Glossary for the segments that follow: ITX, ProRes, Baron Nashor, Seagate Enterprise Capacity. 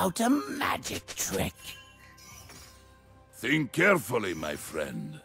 about a magic trick. Think carefully, my friend.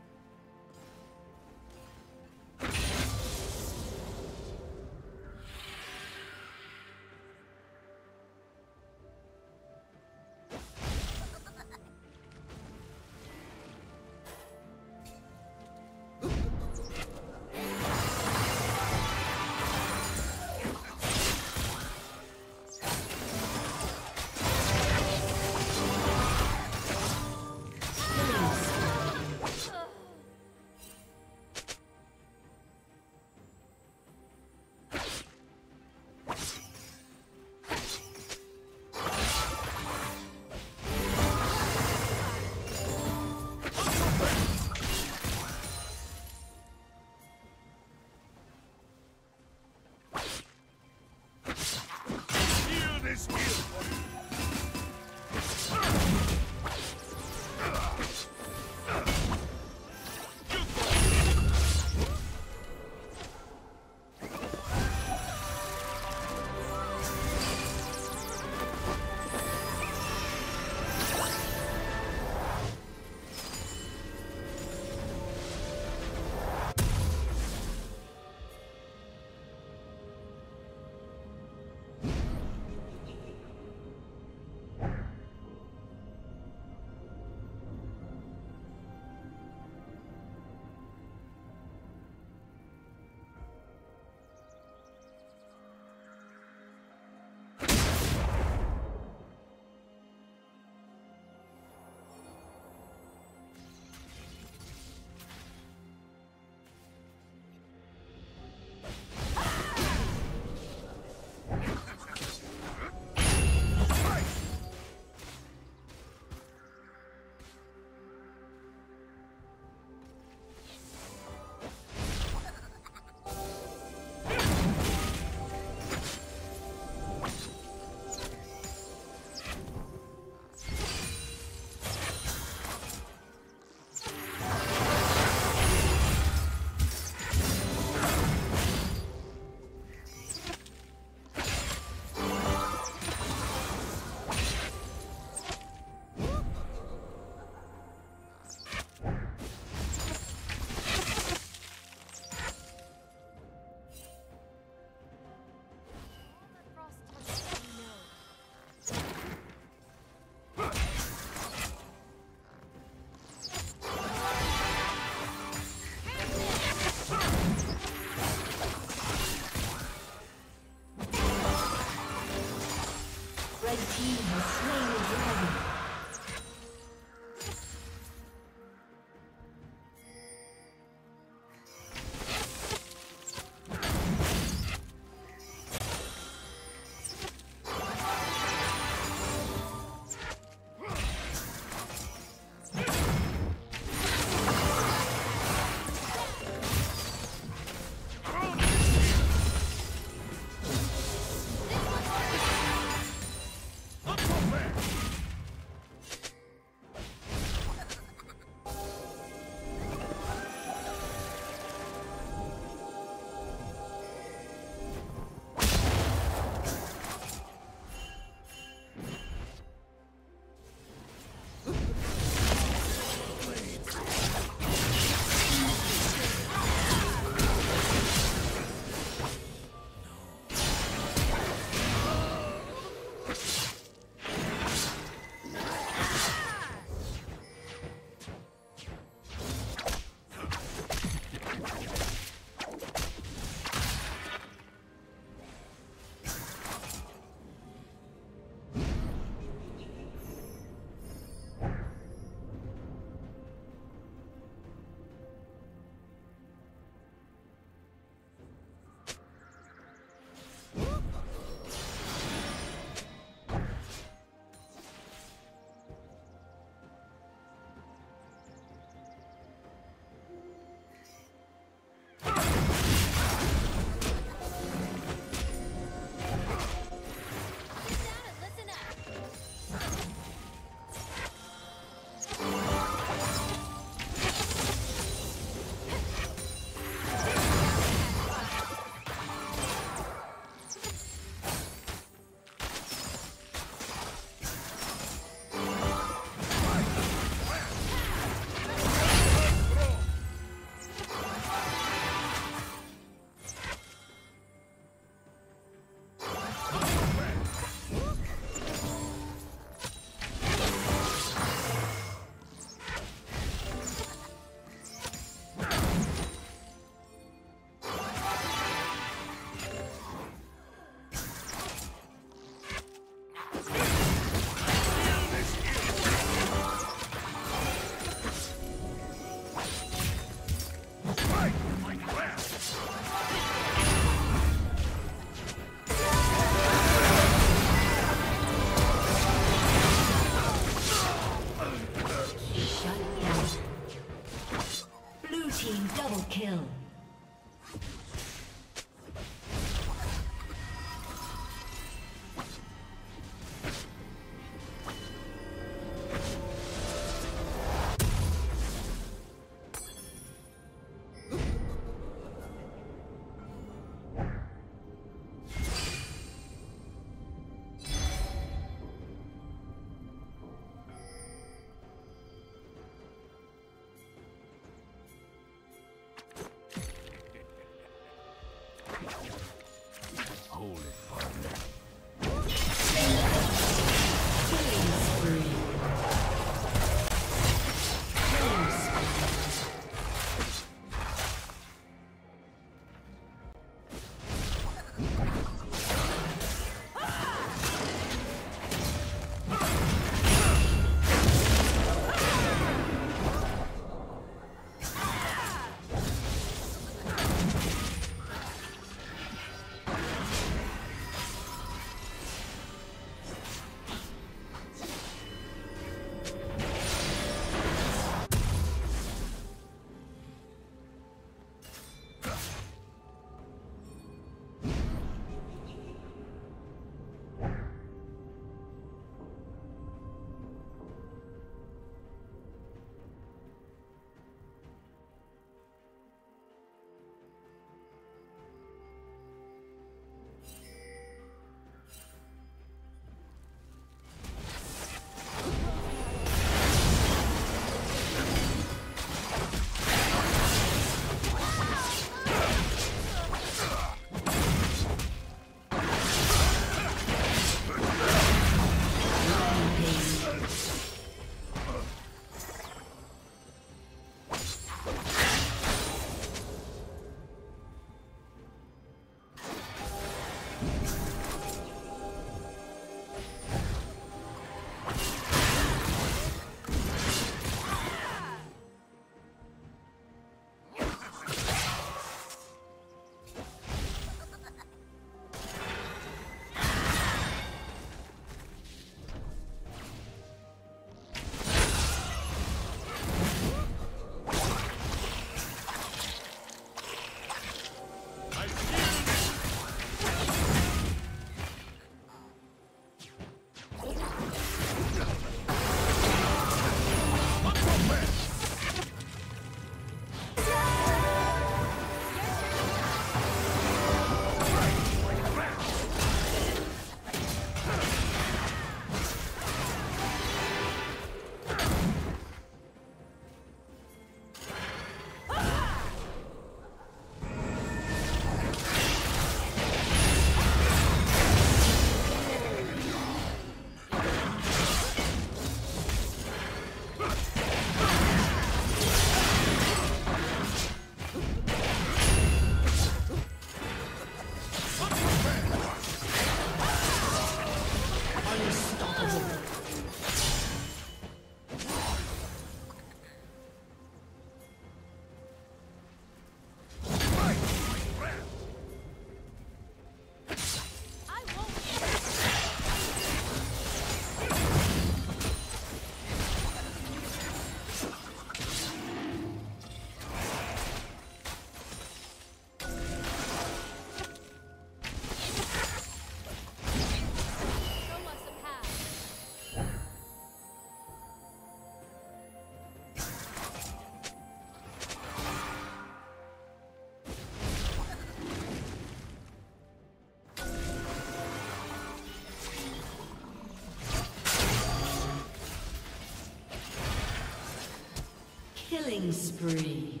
Killing spree.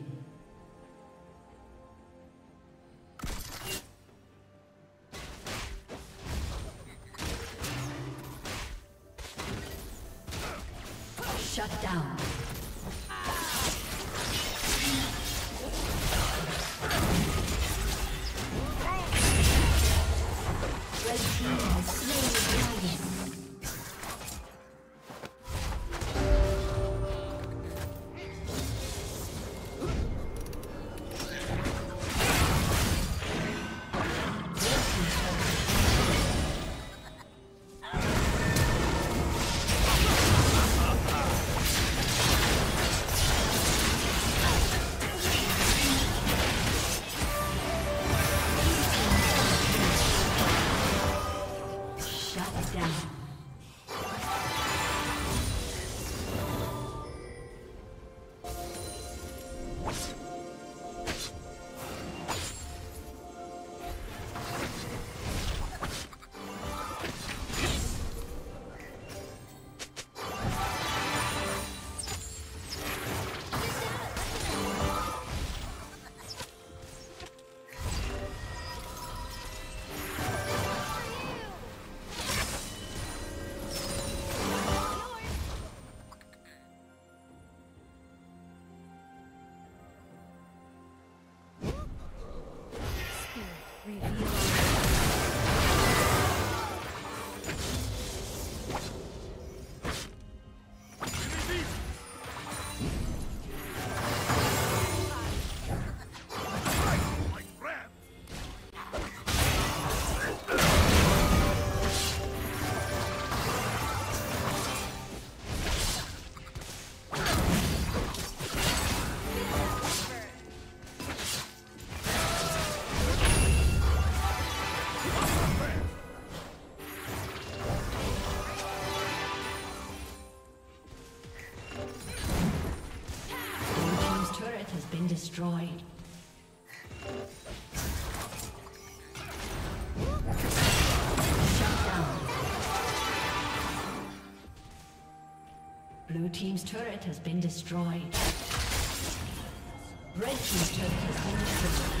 Shut down. Destroyed. Shut down. Blue team's turret has been destroyed. Red team's turret has been destroyed.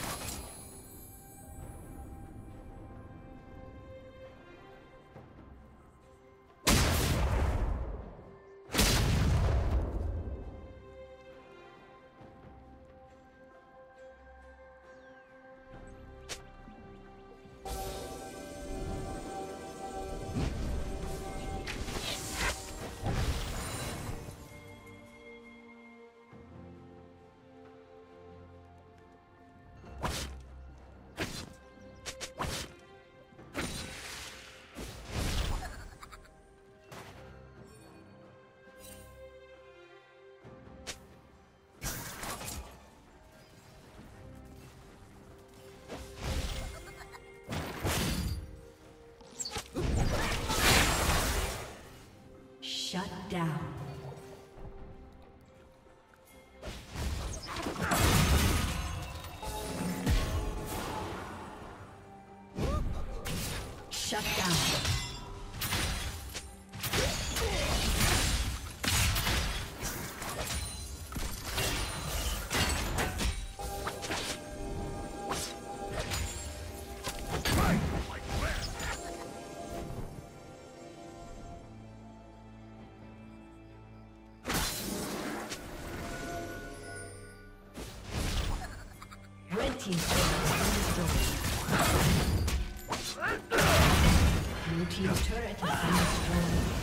Shut down. Shut down. Blue team's turret has been destroyed.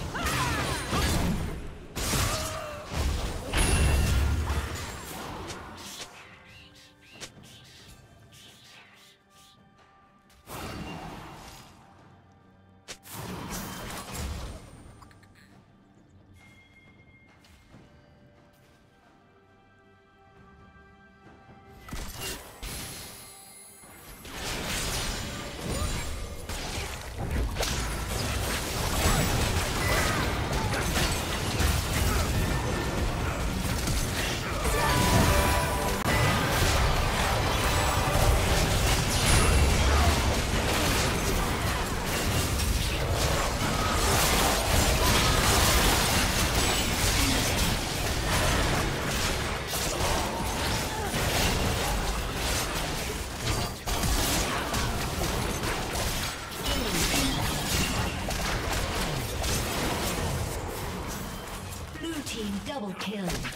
Kill. Ace.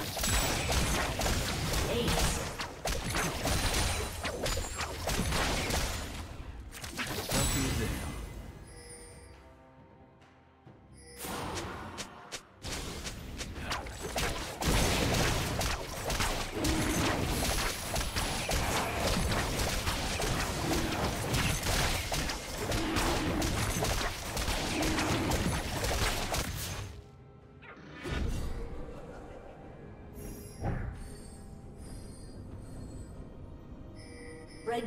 Red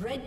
Red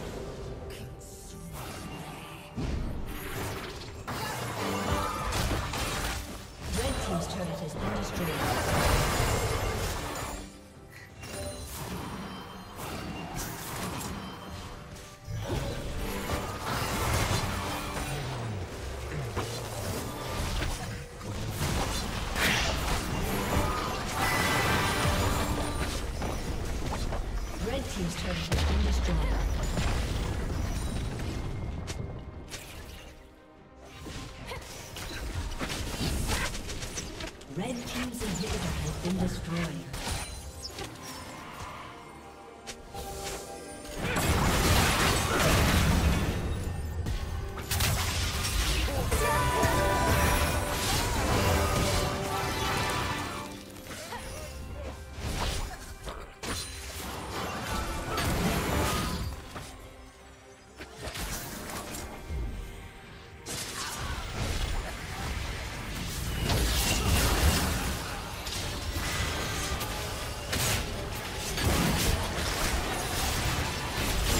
has been destroyed. Red team's inhibitor has been destroyed. Red team's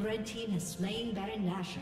Red team has slain Baron Nashor.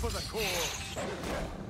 for the cause.